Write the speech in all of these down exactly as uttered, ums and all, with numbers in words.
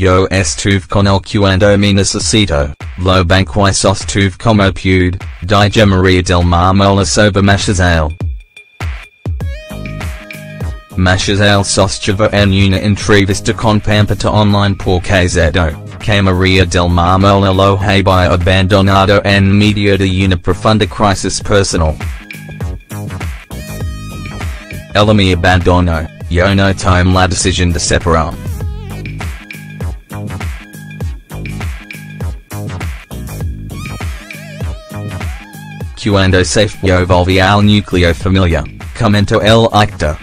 Yo estuve con el cuando me necesito, lo banco y sostuve como pude, dije María del Mar Molar sobre Matías Alé. Matías Alé sostuvo en una entrevista con Pampita online porque zado, que María del Mar Molar lo había abandonado en medio de una profunda crisis personal. Ella me abandonó, yo no tomé la decisión de separar. Cuando se fue volví al núcleo familiar, comentó el actor.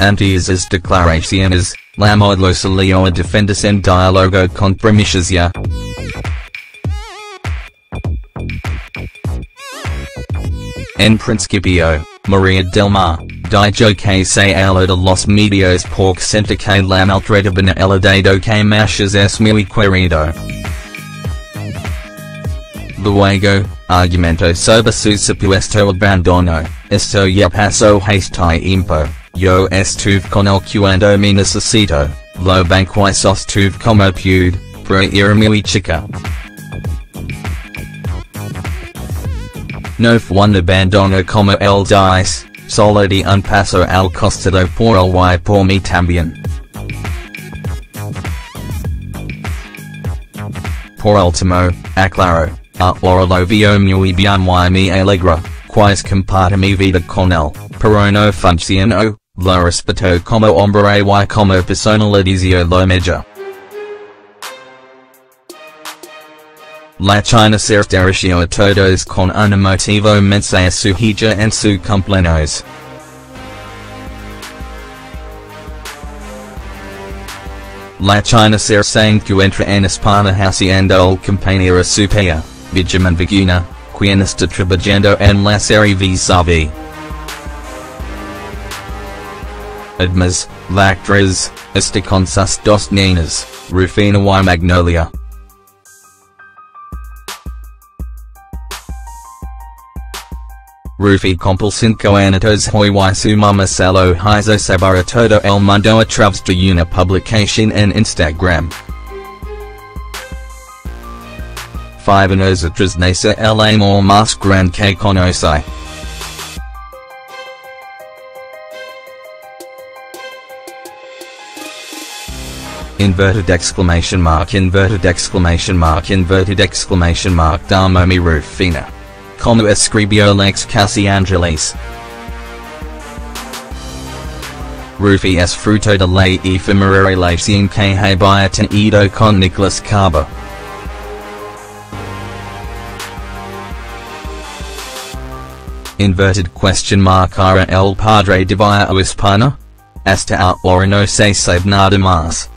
Ante esas declaraciones, la modelo salió a defenderse en diálogo con Primicia. En principio, María del Mar, dijo que se aló de los medios porque sente que la maltrataban el dado que Matías es muy querido. Luego, argumento sobre su supuesto abandono, esto ya pasó hace tiempo, yo estuve con él cuando me necesito, lo banco y sostuve como pude, pero era muy chica. No fue un abandono como el dice, solo de un paso al costado por el y por mí también. Por último, aclaro, ahora lo veo muy bien y me alegra, pues comparto mi vida con él, pero no funcionó, lo respeto como hombre y como personalidad yo lo medio. La China Suárez dirigió a todos con un motivo mensaje su hija en su cumpleaños. La China Suárez se encuentra en España haciendo el compañero supía, Vigman Viguna, quien está trabajando en la serie vis a vis. Además, la actriz está con sus dos niñas, Rufina y Magnolia. Rufi compil cinco anatos hoy y su mama salo hizo sabara todo el mundo a través de una publicación en Instagram. Five nosotros nace el amor más grande que conoce. Inverted exclamation mark inverted exclamation mark inverted exclamation mark damo mi Rufina. Como escribió Lex Casi Angelis. Rufi es fruto de la efímera relación que había tenido con Nicholas Kaba. Inverted question mark era el padre de Via Hispana? Hasta ahora no se sabe nada más.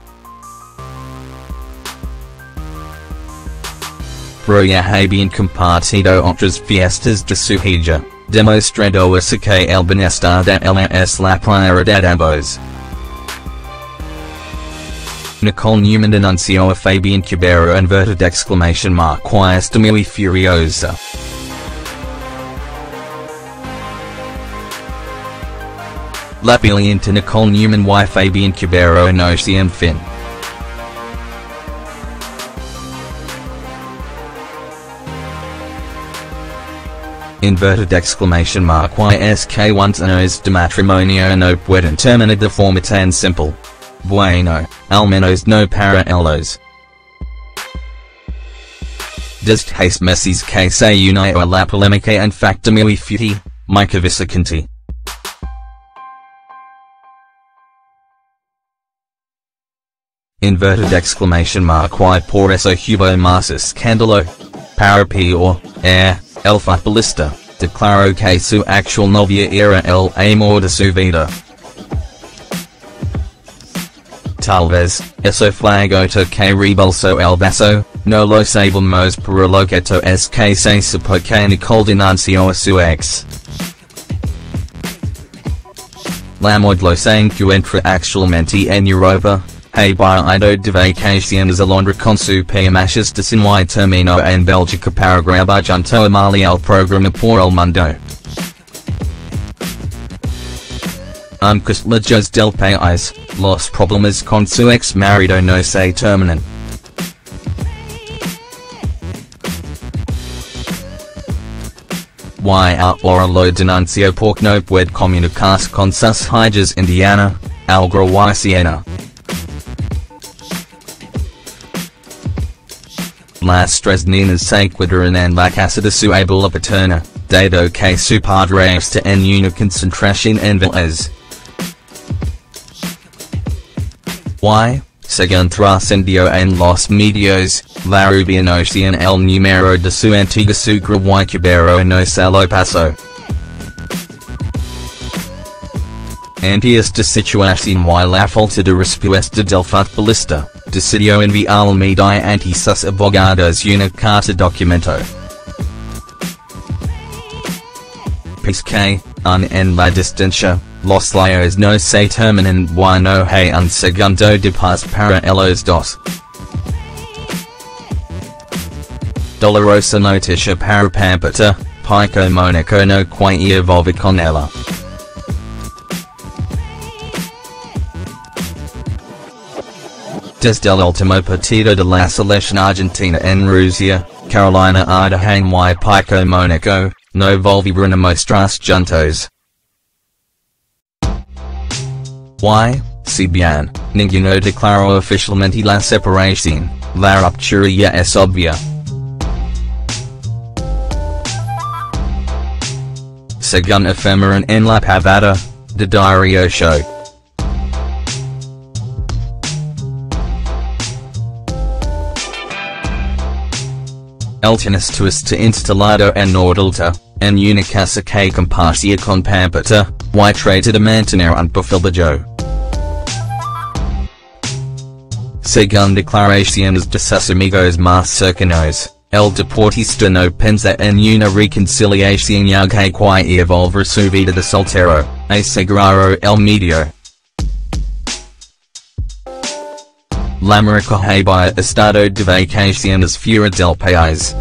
Pero ya habían compartido otras fiestas de su hija, demostrando así que el bienestar de ella es la prioridad de ambos. Nicole Neumann denunció a Fabián Cubero inverted exclamation mark y está muy furiosa. La pelea entre Nicole Neumann y Fabián Cubero no tiene fin. Inverted exclamation mark Y S K once años de matrimonio no pueden terminar de forma tan simple. Bueno, al menos no paralelos. Desde meses que se unió a la polémica en facto muy fuerte, mica vicente. Inverted exclamation mark Y por eso hubo más escándalo. Para peor, air. El futbolista declaró que su actual novia era el amor de su vida. Tal vez, eso fue gota que rebalsó el vaso, no lo sabemos pero lo que to es que se supo que Nicole denunció a su ex. La modelo se encuentra actualmente en Europa, había ido de vacaciones a Londres con su pia Matías Alé y terminó en Bélgica para grabar junto a Malia el programa por el mundo. aunque las del país, los problemas con su ex marido no se terminan. Y ahora lo denunció porque no puede comunicarse con sus hijas Indiana, Algra y Siena. Las tres niñas se encuentran en la casa de su abuela paterna, dado que su padre está en una concentración en Valles. Y, según trascendió en los medios, la rubia no tiene el número de su antigua suegra y Cubero no se lo pasó. Ante esta situación y la falta de respuesta del futbolista, decidió enviar al mediante sus abogados una carta documento. P S K, un en la distancia, los líos no se terminan y no hay un segundo de paz para los dos. Dolorosa noticia para Pampita, Pico Mónaco no quiere volver con ella. Desde el último partido de la selección argentina en Rusia, Carolina Ardehang y Pico Mónaco, no volvieron a mostrarse juntos. Y, si bien, ninguno declaró oficialmente la separación, la ruptura ya es obvia. Según afirmaron en la pavada, de Diario Show. El tenista instalado en Nordelta, en una casa que compartía con Pampita, y trata de mantener un perfil bajo. Según declaraciones de sus amigos más cercanos, el deportista no piensa en una reconciliación ya que quiere volver su vida de soltero, aseguró el medio. La América había estado de vacaciones fuera del país.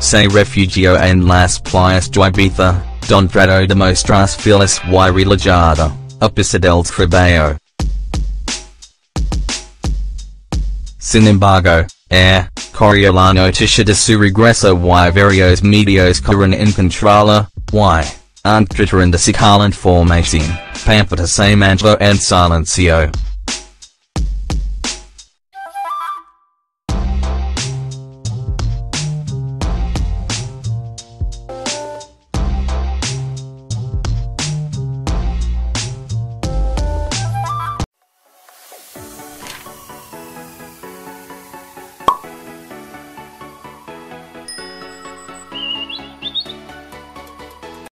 Se refugió en las playas de Ibiza, donde trató de mostrarse feliz y relajada, a pesar del trabajo. Sin embargo, eh, corrió la noticia de su regreso y varios medios corren encontrarla, y. Ante tratar de sacar la información, Pampita se mantuvo en silencio.